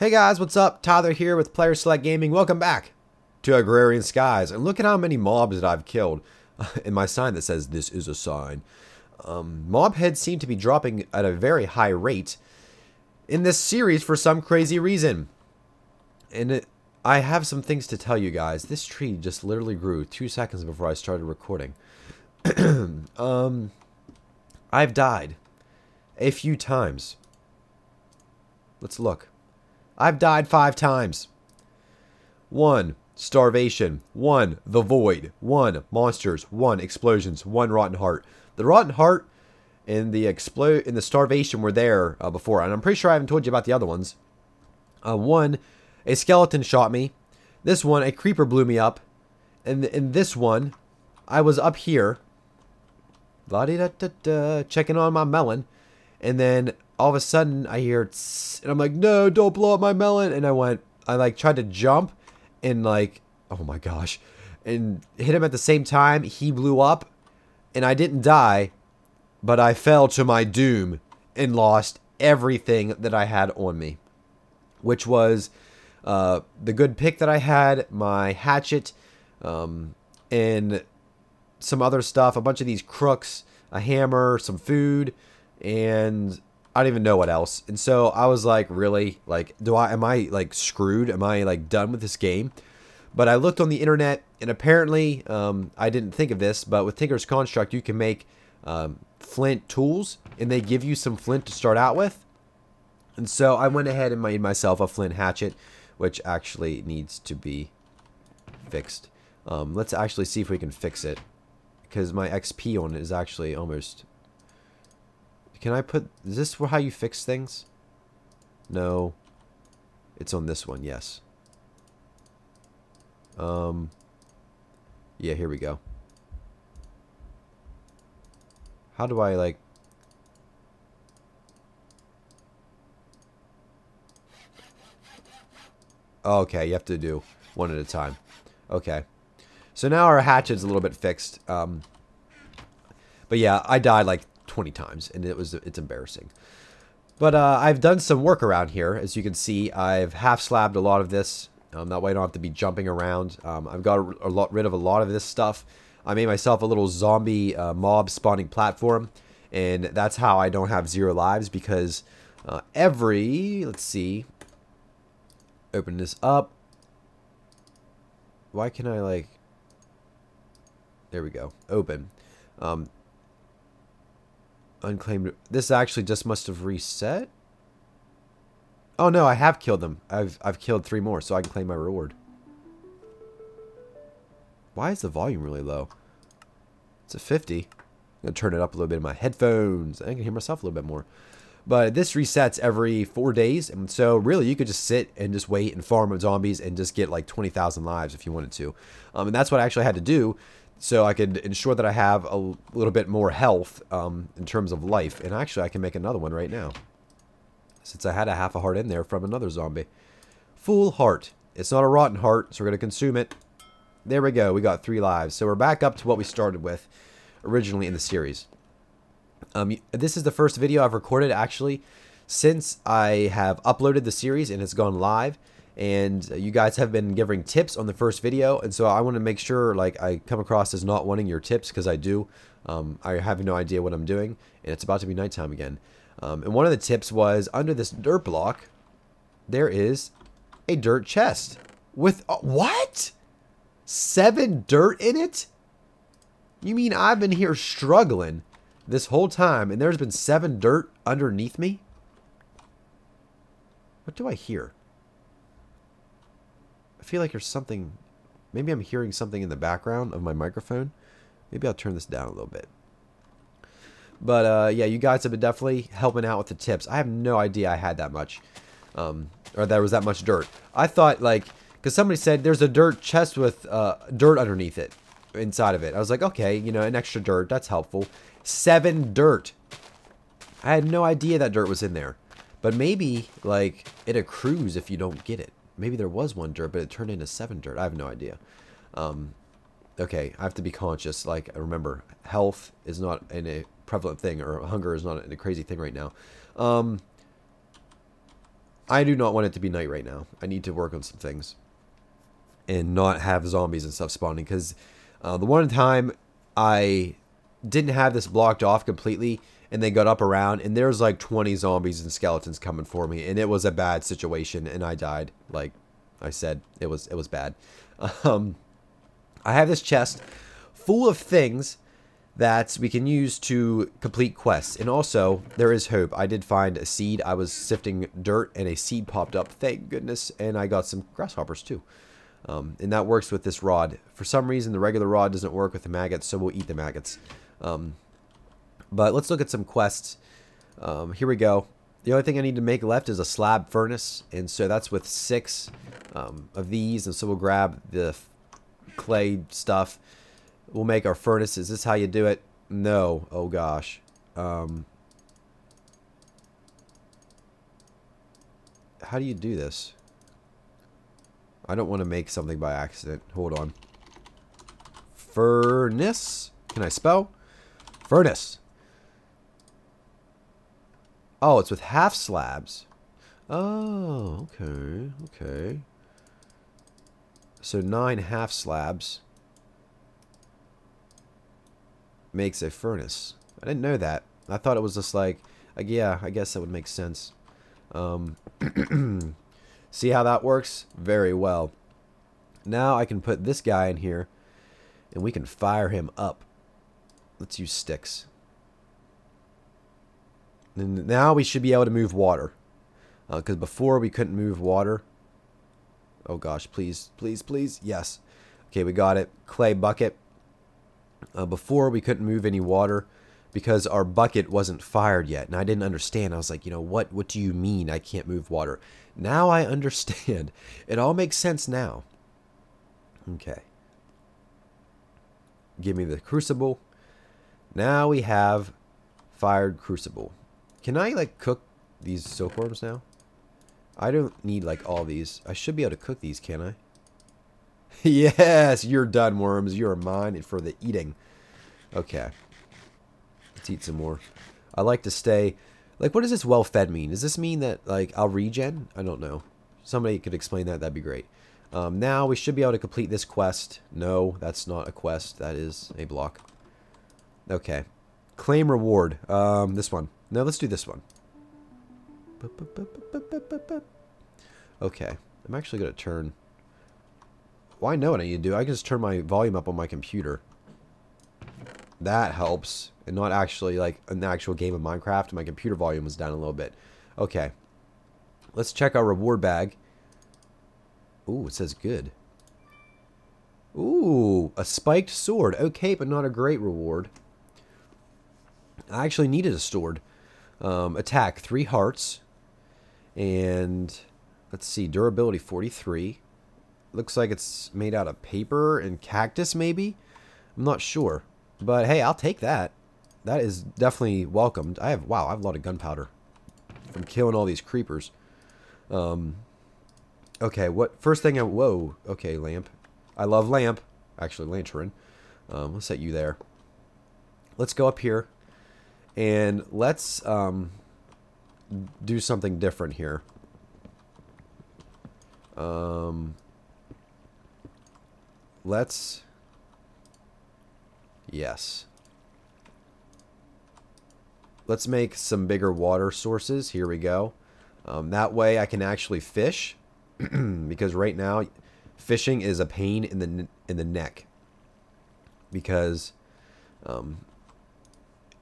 Hey guys, what's up? Tyler here with Player Select Gaming. Welcome back to Agrarian Skies. And look at how many mobs that I've killed. And my sign that says, this is a sign. Mob heads seem to be dropping at a very high rate in this series for some crazy reason. And I have some things to tell you guys. This tree just literally grew 2 seconds before I started recording. I've died a few times. Let's look. I've died 5 times. 1, starvation. 1, the void. 1, monsters. 1, explosions. 1, rotten heart. The rotten heart and the starvation were there before, and I'm pretty sure I haven't told you about the other ones. 1, a skeleton shot me. This one, a creeper blew me up, and in this one, I was up here, la-di-da-da-da, checking on my melon, and then all of a sudden, I hear tss, and I'm like, no, don't blow up my melon. And I tried to jump and like, oh my gosh, and hit him at the same time. He blew up and I didn't die, but I fell to my doom and lost everything that I had on me, which was the good pick that I had, my hatchet, and some other stuff, a bunch of these crooks, a hammer, some food, and I don't even know what else. And so I was like, really? Like, am I like screwed? Am I like done with this game? But I looked on the internet, and apparently, I didn't think of this, but with Tinker's Construct, you can make flint tools, and they give you some flint to start out with. And so I went ahead and made myself a flint hatchet, which actually needs to be fixed. Let's actually see if we can fix it, because my XP on it is actually almost... Can I put... Is this how you fix things? No. It's on this one, yes. Yeah, here we go. How do I, like... Oh, okay, you have to do one at a time. Okay. So now our hatchet's a little bit fixed. But yeah, I died, like... 20 times, and it's embarrassing. But I've done some work around here. As you can see, I've half slabbed a lot of this, that way I don't have to be jumping around. I've got rid of a lot of this stuff. I made myself a little zombie mob spawning platform, and that's how I don't have 0 lives, because every, let's see, open this up. Why can I, like, there we go, open. Unclaimed. This actually just must have reset. Oh no, I have killed them. I've killed 3 more, so I can claim my reward. Why is the volume really low? It's a 50. I'm gonna turn it up a little bit in my headphones. I can hear myself a little bit more. But this resets every 4 days, and so really you could just sit and just wait and farm with zombies and just get like 20,000 lives if you wanted to. And that's what I actually had to do, so I could ensure that I have a little bit more health in terms of life. And actually, I can make another one right now, since I had a half a heart in there from another zombie. Full heart. It's not a rotten heart, so we're going to consume it. There we go. We got 3 lives. So we're back up to what we started with originally in the series. This is the first video I've recorded, actually, since I have uploaded the series and it's gone live. And you guys have been giving tips on the first video, and so I want to make sure, like, I come across as not wanting your tips, because I do. I have no idea what I'm doing, and it's about to be nighttime again. And one of the tips was, under this dirt block, there is a dirt chest with what? 7 dirt in it? You mean I've been here struggling this whole time, and there's been 7 dirt underneath me? What do I hear? I feel like there's something, maybe I'm hearing something in the background of my microphone. Maybe I'll turn this down a little bit. But yeah, you guys have been definitely helping out with the tips. I have no idea I had that much, or there was that much dirt. I thought, like, because somebody said there's a dirt chest with dirt underneath it, inside of it. I was like, okay, you know, an extra dirt, that's helpful. 7 dirt. I had no idea that dirt was in there. But maybe, like, it accrues if you don't get it. Maybe there was 1 dirt, but it turned into 7 dirt. I have no idea. Okay, I have to be conscious. Like, remember, health is not a prevalent thing, or hunger is not a crazy thing right now. I do not want it to be night right now. I need to work on some things and not have zombies and stuff spawning, because the one time I didn't have this blocked off completely and they got up around and there's like 20 zombies and skeletons coming for me, and it was a bad situation and I died. Like I said, it was bad. I have this chest full of things that we can use to complete quests, and also there is hope. I did find a seed. I was sifting dirt and a seed popped up, thank goodness, and I got some grasshoppers too. And that works with this rod. For some reason the regular rod doesn't work with the maggots, so we'll eat the maggots. But let's look at some quests. Here we go. The only thing I need to make left is a slab furnace, and so that's with 6 of these, and so we'll grab the clay stuff. We'll make our furnace. Is this how you do it? No. Oh gosh. How do you do this? I don't want to make something by accident. Hold on. Furnace? Can I spell? Furnace. Oh, it's with half slabs. Oh, okay. Okay. So 9 half slabs makes a furnace. I didn't know that. I thought it was just like yeah, I guess that would make sense. See how that works? Very well. Now I can put this guy in here and we can fire him up. Let's use sticks. And now we should be able to move water. Because before we couldn't move water. Oh gosh, please, please, please. Yes. Okay, we got it. Clay bucket. Before we couldn't move any water because our bucket wasn't fired yet, and I didn't understand. I was like, you know, what do you mean I can't move water? Now I understand. It all makes sense now. Okay. Give me the crucible. Now we have fired crucible. Can I, like, cook these silkworms now? I don't need, like, all these. I should be able to cook these, can I? Yes, you're done, worms. You're mine and for the eating. Okay. Let's eat some more. I like to stay... Like, what does this well-fed mean? Does this mean that, like, I'll regen? I don't know. Somebody could explain that. That'd be great. Now, we should be able to complete this quest. No, that's not a quest. That is a block. Okay. Claim reward. This one. No, let's do this one. Okay. I'm actually going to turn... Well, I know what I need to do. I can just turn my volume up on my computer. That helps. And not actually, like, an actual game of Minecraft. My computer volume was down a little bit. Okay. Let's check our reward bag. Ooh, it says good. Ooh, a spiked sword. Okay, but not a great reward. I actually needed a sword. Attack, 3 hearts. And, let's see, durability 43. Looks like it's made out of paper and cactus, maybe? I'm not sure. But, hey, I'll take that. That is definitely welcomed. I have... Wow, I have a lot of gunpowder from killing all these creepers. Okay, what... First thing I... Whoa. Okay, lamp. I love lamp. Actually, lantern. Let's set you there. Let's go up here. And let's do something different here. Let's... Yes. Let's make some bigger water sources. Here we go. That way I can actually fish. Because right now, fishing is a pain in the neck. Because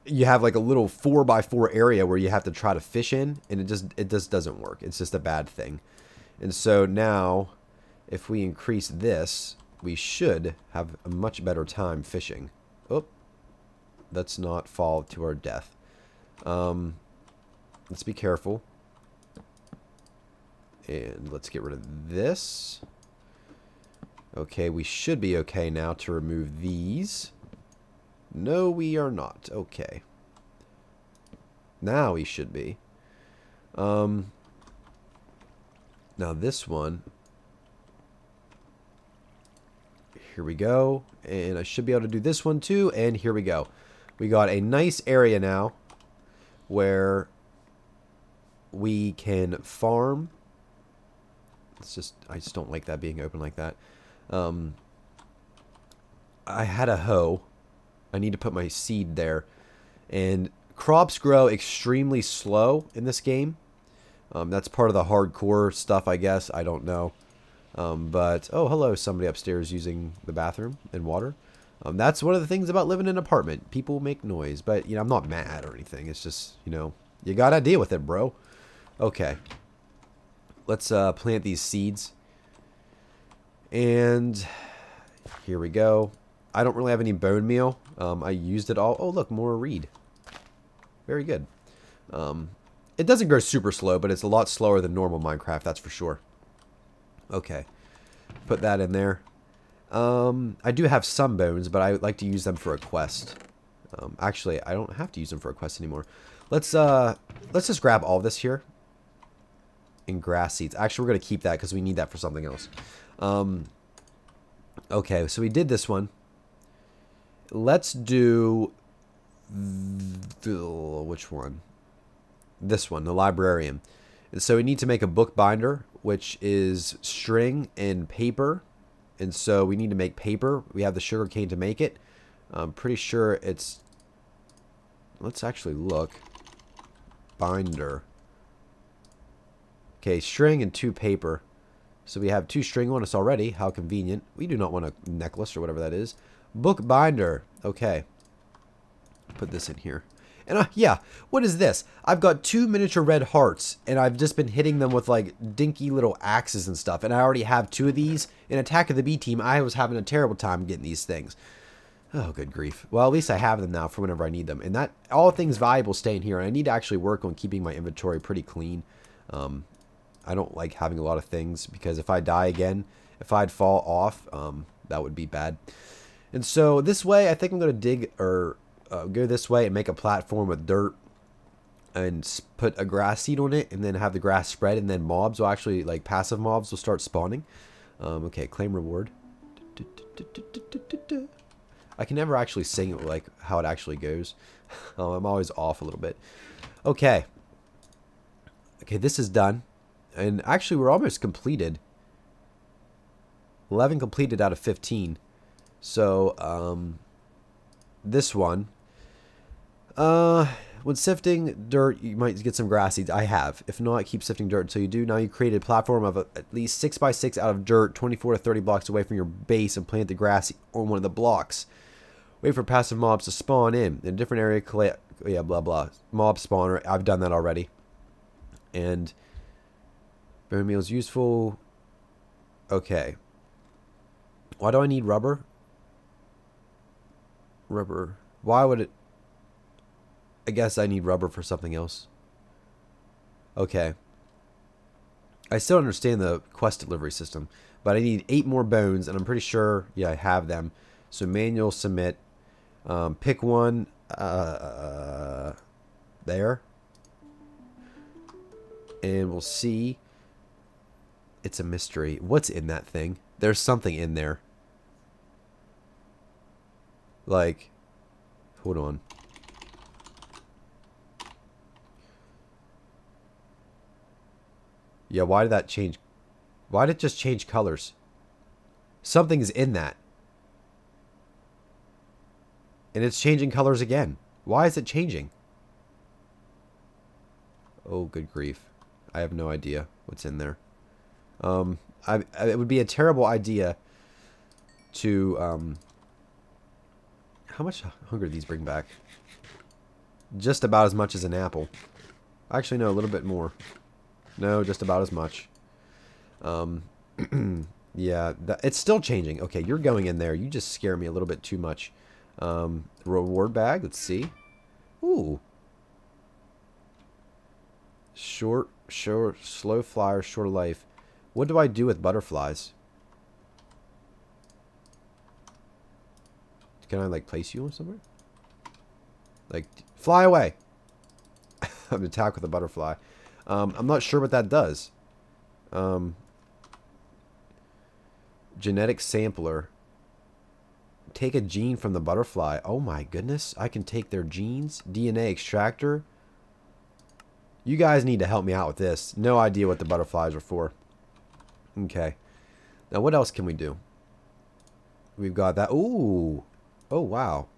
you have like a little 4x4 area where you have to try to fish in. And it just doesn't work. It's just a bad thing. And so now, if we increase this... We should have a much better time fishing. Oh, let's not fall to our death. Let's be careful. And let's get rid of this. Okay, we should be okay now to remove these. No, we are not. Okay. Now we should be. Now this one... Here we go, and I should be able to do this one too, and here we go. We got a nice area now where we can farm It's just, I just don't like that being open like that. I had a hoe. I need to put my seed there. And crops grow extremely slow in this game. That's part of the hardcore stuff, I guess. I don't know. But, oh, hello, somebody upstairs using the bathroom and water. That's one of the things about living in an apartment. People make noise, but, you know, I'm not mad or anything. It's just, you know, you gotta deal with it, bro. Okay. Let's plant these seeds. And here we go. I don't really have any bone meal. I used it all. Oh, look, more reed. Very good. It doesn't grow super slow, but it's a lot slower than normal Minecraft, that's for sure. Okay. Put that in there. I do have some bones, but I like to use them for a quest. Actually, I don't have to use them for a quest anymore. Let's just grab all this here. And grass seeds. Actually, we're going to keep that because we need that for something else. Okay, so we did this one. Let's do... which one? This one, the librarian. And so we need to make a book binder, which is string and paper. And so we need to make paper. We have the sugar cane to make it. I'm pretty sure it's... Let's actually look. Binder. Okay, string and 2 paper. So we have 2 string on us already. How convenient. We do not want a necklace or whatever that is. Book binder. Okay. Put this in here. And yeah, what is this? I've got 2 miniature red hearts, and I've just been hitting them with, like, dinky little axes and stuff, and I already have 2 of these. In Attack of the B Team, I was having a terrible time getting these things. Oh, good grief. Well, at least I have them now for whenever I need them. And that, all things valuable stay in here, and I need to actually work on keeping my inventory pretty clean. I don't like having a lot of things, because if I die again, if I'd fall off, that would be bad. And so, this way, I think I'm going to dig, or... go this way and make a platform with dirt and put a grass seed on it and then have the grass spread, and then mobs will actually, like, passive mobs will start spawning. Okay, claim reward. I can never actually sing it like how it actually goes. I'm always off a little bit. Okay. Okay, this is done. And actually, we're almost completed. 11 completed out of 15. So, this one... when sifting dirt, you might get some grass seeds. I have. If not, keep sifting dirt until you do. Now you create a platform of at least 6x6 out of dirt, 24 to 30 blocks away from your base, and plant the grass on one of the blocks. Wait for passive mobs to spawn in a different area. Collect, yeah, blah blah. Mob spawner. I've done that already. And bone meal is useful. Okay. Why do I need rubber? Rubber. Why would it... I guess I need rubber for something else. Okay. I still understand the quest delivery system, but I need 8 more bones, and I'm pretty sure, yeah, I have them. So manual submit. Pick one. There. And we'll see. It's a mystery. What's in that thing? There's something in there. Like, hold on. Yeah, why did that change? Why did it just change colors? Something's in that. And it's changing colors again. Why is it changing? Oh, good grief. I have no idea what's in there. It would be a terrible idea to... How much hunger do these bring back? Just about as much as an apple. Actually, no, a little bit more. No, just about as much. Yeah, it's still changing. Okay, you're going in there. You just scare me a little bit too much. Reward bag, let's see. Ooh. Short, slow flyer, short life. What do I do with butterflies? Can I, like, place you somewhere? Like, fly away! I'm attacked with a butterfly. I'm not sure what that does. Genetic sampler. Take a gene from the butterfly. Oh my goodness. I can take their genes. DNA extractor. You guys need to help me out with this. No idea what the butterflies are for. Okay. Now, what else can we do? We've got that. Ooh. Oh, wow.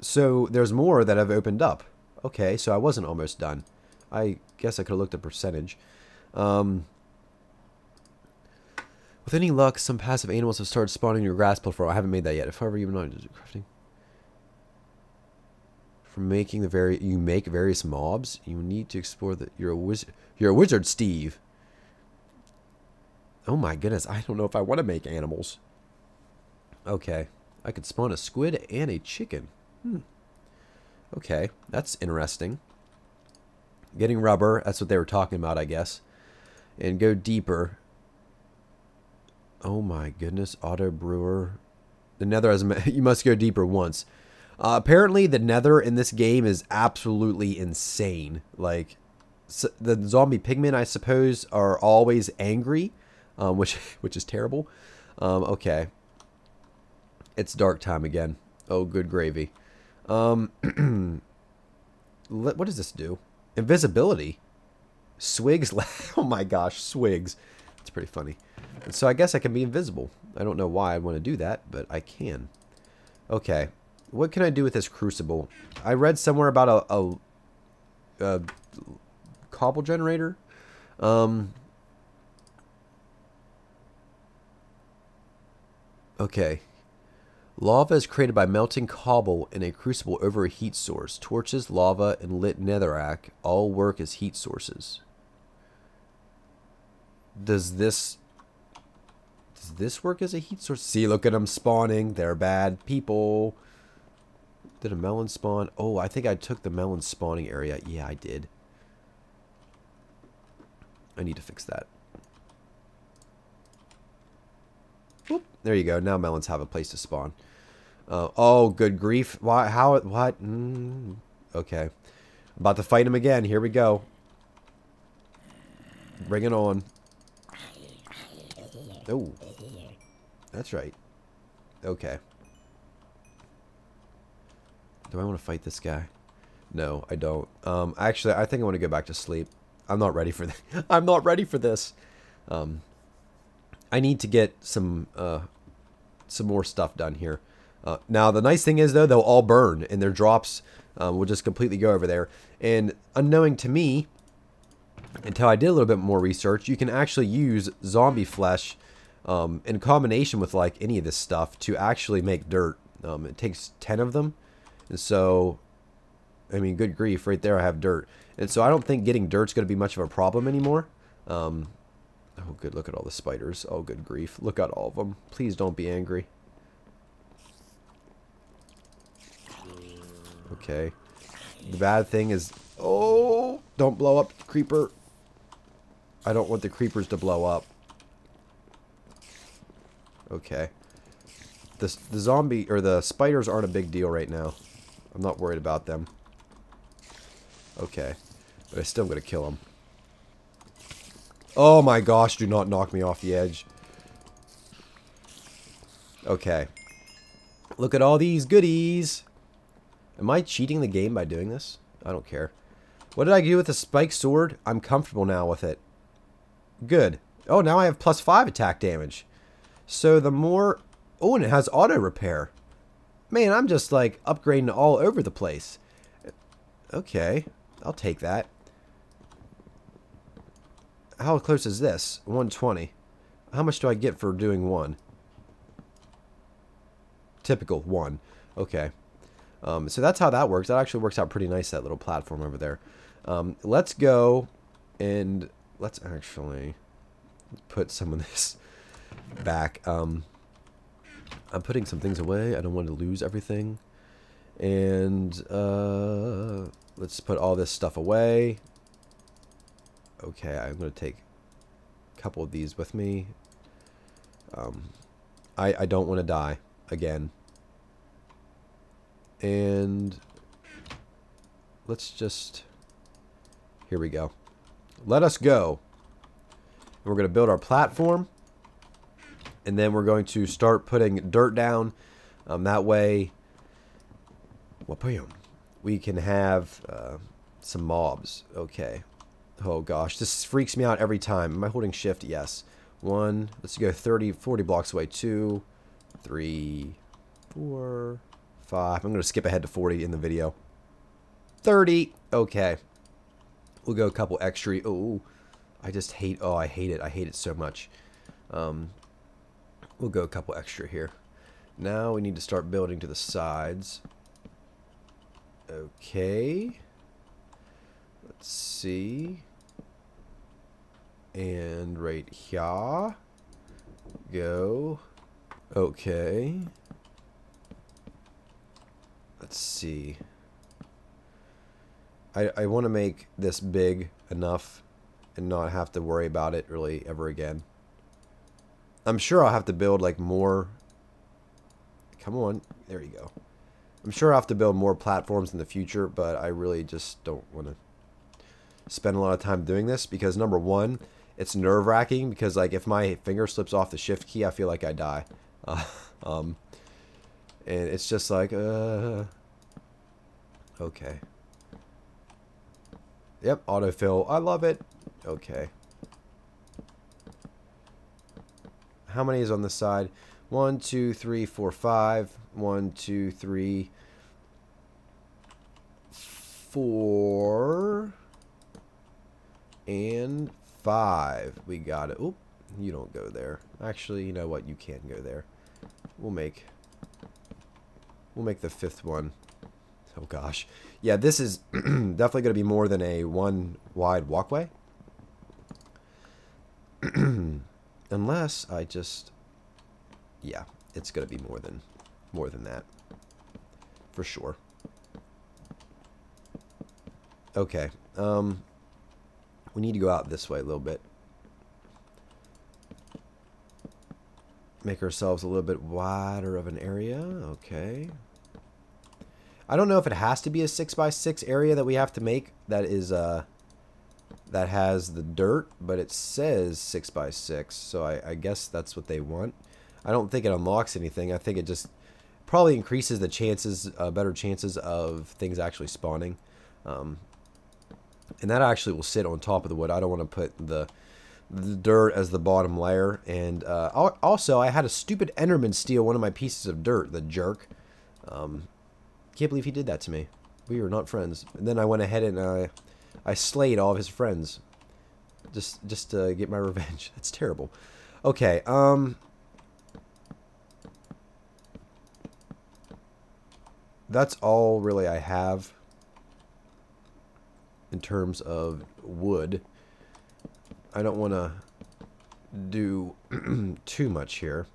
So, there's more that I've opened up. Okay, so I wasn't almost done. I guess I could have looked at percentage. With any luck, some passive animals have started spawning your grass platform. I haven't made that yet. If ever you're not crafting. From making the you make various mobs. You need to explore the... You're a wizard, Steve. Oh my goodness, I don't know if I want to make animals. Okay. I could spawn a squid and a chicken. Hmm. Okay, that's interesting. Getting rubber, that's what they were talking about, I guess. And go deeper. Oh my goodness, auto brewer. The nether has... You must go deeper once. Apparently, the nether in this game is absolutely insane. Like, so the zombie pigmen, I suppose, are always angry. Which is terrible. Okay. It's dark time again. Oh, good gravy. What does this do? Invisibility. Swigs. Oh my gosh, Swigs. That's pretty funny. And so I guess I can be invisible. I don't know why I want to do that, but I can. Okay. What can I do with this crucible? I read somewhere about a cobble generator. Okay. Lava is created by melting cobble in a crucible over a heat source. Torches, lava, and lit netherrack all work as heat sources. Does this work as a heat source? See, look at them spawning. They're bad people. Did a melon spawn? Oh, I think I took the melon spawning area. Yeah, I did. I need to fix that. Whoop. There you go. Now melons have a place to spawn. Oh, good grief. Why? How? What? Mm, okay. About to fight him again. Here we go. Bring it on. Oh. That's right. Okay. Do I want to fight this guy? No, I don't. Actually, I think I want to go back to sleep. I'm not ready for that. I'm not ready for this. I need to get some more stuff done here. Now, the nice thing is, though, they'll all burn, and their drops will just completely go over there. And unknowing to me, until I did a little bit more research, you can actually use zombie flesh in combination with, like, any of this stuff to actually make dirt. It takes 10 of them. And so, I mean, good grief, right there I have dirt. And so I don't think getting dirt's going to be much of a problem anymore. Oh, good. Look at all the spiders. Oh, good grief. Look at all of them. Please don't be angry. Okay. The bad thing is... Oh! Don't blow up, creeper. I don't want the creepers to blow up. Okay. The zombie... Or the spiders aren't a big deal right now. I'm not worried about them. Okay. But I'm still going to kill them. Oh my gosh, do not knock me off the edge. Okay. Look at all these goodies. Am I cheating the game by doing this? I don't care. What did I do with the spike sword? I'm comfortable now with it. Good. Oh, now I have +5 attack damage. So the more... Oh, and it has auto repair. Man, I'm just like upgrading all over the place. Okay. I'll take that. How close is this? 120. How much do I get for doing one? Typical, one. Okay. So that's how that works. That actually works out pretty nice, that little platform over there. Let's go and let's actually put some of this back. I'm putting some things away. I don't want to lose everything. And let's put all this stuff away. Okay, I'm going to take a couple of these with me. I don't want to die again. And let's just... Here we go. Let us go. We're going to build our platform. And then we're going to start putting dirt down. That way... We can have some mobs. Okay. Oh gosh, this freaks me out every time. Am I holding shift? Yes. One, let's go 30, 40 blocks away. 2, 3, 4, 5. I'm going to skip ahead to 40 in the video. 30. Okay. We'll go a couple extra. Oh, I just hate, oh, I hate it. I hate it so much. We'll go a couple extra here. Now we need to start building to the sides. Okay. Let's see. And right here. Go. Okay. Let's see. I want to make this big enough and not have to worry about it really ever again. I'm sure I'll have to build like more. Come on. There you go. I'm sure I'll have to build more platforms in the future, but I really just don't want to spend a lot of time doing this because, number one, it's nerve-wracking because, like, if my finger slips off the shift key, I feel like I die. And it's just like, okay. Yep, autofill. I love it. Okay. How many is on this side? 1, 2, 3, 4, 5. 1, 2, 3, 4. And 5. We got it. Oop, you don't go there. Actually, you know what? You can go there. We'll make the 5th one. Oh gosh. Yeah, this is definitely going to be more than a one wide walkway. Unless I just, yeah, it's going to be more than that. For sure. Okay. We need to go out this way a little bit. Make ourselves a little bit wider of an area. Okay. I don't know if it has to be a 6x6 area that we have to make that is that has the dirt, but it says 6x6, so I guess that's what they want. I don't think it unlocks anything. I think it just probably increases the chances, better chances of things actually spawning. And that actually will sit on top of the wood. I don't want to put the dirt as the bottom layer. And also, I had a stupid Enderman steal one of my pieces of dirt, the jerk. Can't believe he did that to me. We were not friends. And then I went ahead and I slayed all of his friends. Just to get my revenge. That's terrible. Okay, that's all really I have in terms of wood. I don't want to do too much here.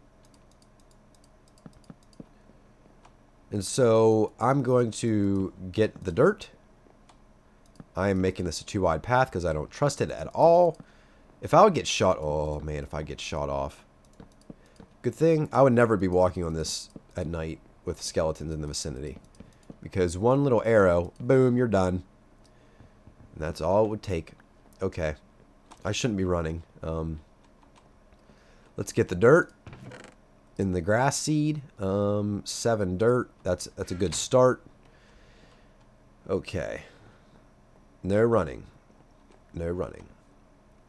And so I'm going to get the dirt. I am making this a 2-wide path because I don't trust it at all. If I would get shot, oh man, if I get shot off. Good thing I would never be walking on this at night with skeletons in the vicinity. Because one little arrow, boom, you're done. And that's all it would take. Okay. I shouldn't be running. Let's get the dirt in the grass seed. 7 dirt. That's a good start. Okay. No running. No running.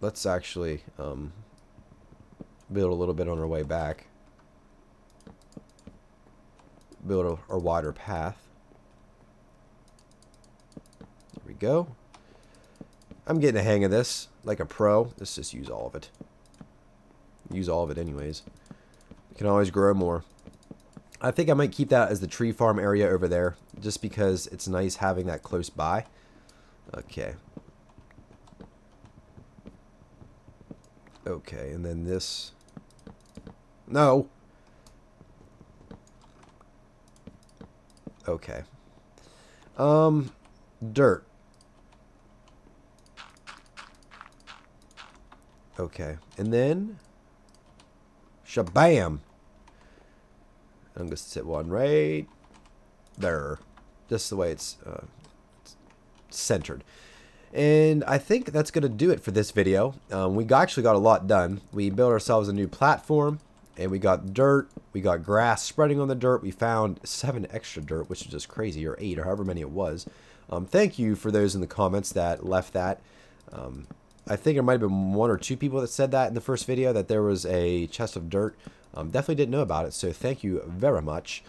Let's actually build a little bit on our way back. Build a wider path. There we go. I'm getting the hang of this like a pro. Let's just use all of it. Use all of it anyways. You can always grow more. I think I might keep that as the tree farm area over there just because it's nice having that close by. Okay. Okay, and then this. No! Okay. Dirt. Okay, and then, shabam! I'm gonna sit one right there, just the way it's centered. And I think that's gonna do it for this video. We actually got a lot done. We built ourselves a new platform, and we got dirt, we got grass spreading on the dirt. We found 7 extra dirt, which is just crazy, or 8, or however many it was. Thank you for those in the comments that left that. I think there might have been one or two people that said that in the first video, that there was a chest of dirt. Definitely didn't know about it, so thank you very much.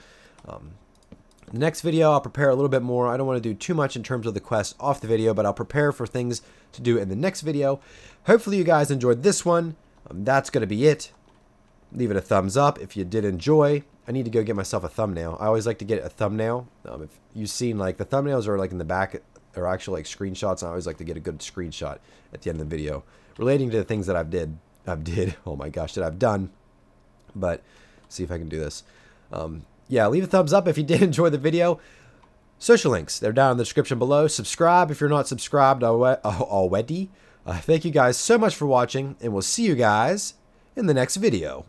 The next video, I'll prepare a little bit more. I don't want to do too much in terms of the quest off the video, but I'll prepare for things to do in the next video. Hopefully you guys enjoyed this one. That's going to be it. Leave it a thumbs up if you did enjoy. I need to go get myself a thumbnail. I always like to get a thumbnail. If you've seen, like, the thumbnails are like in the back, are actually like screenshots, and I always like to get a good screenshot at the end of the video relating to the things that I've done. But see if I can do this. Yeah, leave a thumbs up if you did enjoy the video. Social links, they're down in the description below. Subscribe if you're not subscribed already. Thank you guys so much for watching, and we'll see you guys in the next video.